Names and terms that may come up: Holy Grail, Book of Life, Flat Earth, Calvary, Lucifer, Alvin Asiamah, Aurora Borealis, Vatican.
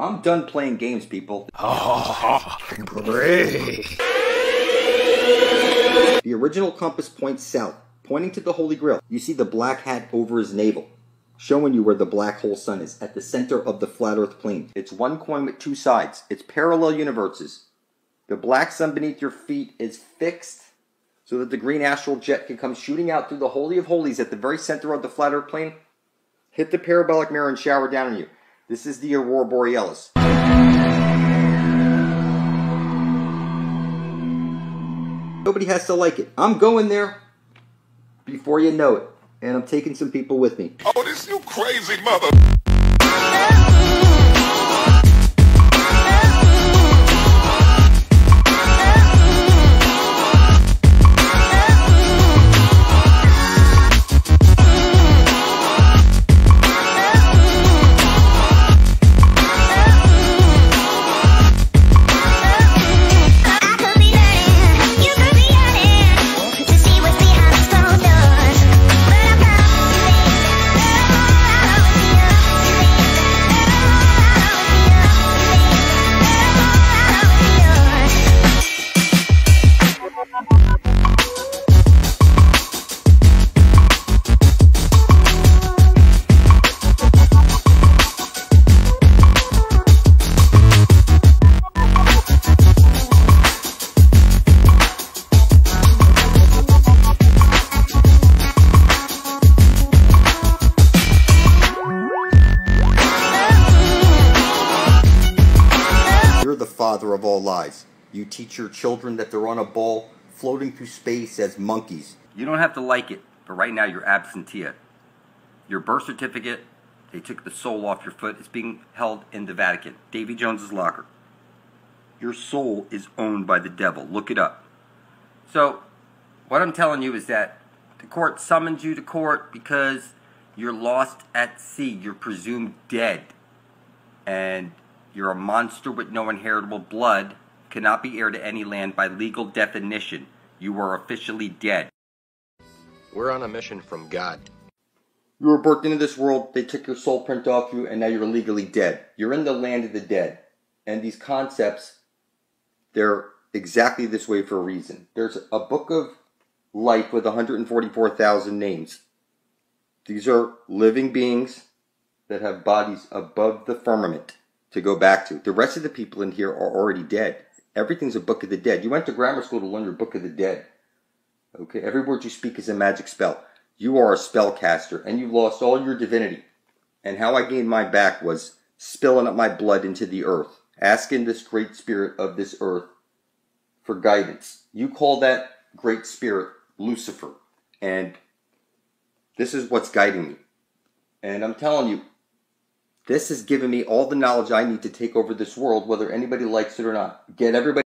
I'm done playing games, people. Oh, great. The original compass points south, pointing to the Holy Grail. You see the black hat over his navel, showing you where the black hole sun is, at the center of the flat earth plane. It's one coin with two sides. It's parallel universes. The black sun beneath your feet is fixed so that the green astral jet can come shooting out through the Holy of Holies at the very center of the flat earth plane, hit the parabolic mirror, and shower down on you. This is the Aurora Borealis. Nobody has to like it. I'm going there before you know it, and I'm taking some people with me. Oh, this you crazy mother... Father of all lies. You teach your children that they're on a ball floating through space as monkeys. You don't have to like it, but right now you're absentia. Your birth certificate, they took the sole off your foot. It's being held in the Vatican, Davy Jones's locker. Your soul is owned by the devil. Look it up. So what I'm telling you is that the court summoned you to court because you're lost at sea. You're presumed dead. And you're a monster with no inheritable blood, cannot be heir to any land by legal definition. You are officially dead. We're on a mission from God. You were birthed into this world, they took your soul print off you, and now you're legally dead. You're in the land of the dead. And these concepts, they're exactly this way for a reason. There's a book of life with 144,000 names. These are living beings that have bodies above the firmament to go back to. The rest of the people in here are already dead. Everything's a book of the dead. You went to grammar school to learn your book of the dead. Okay, every word you speak is a magic spell. You are a spellcaster, and you lost all your divinity. And how I gained mine back was spilling up my blood into the earth, asking this great spirit of this earth for guidance. You call that great spirit Lucifer, and this is what's guiding me. And I'm telling you, this has given me all the knowledge I need to take over this world, whether anybody likes it or not. Get everybody.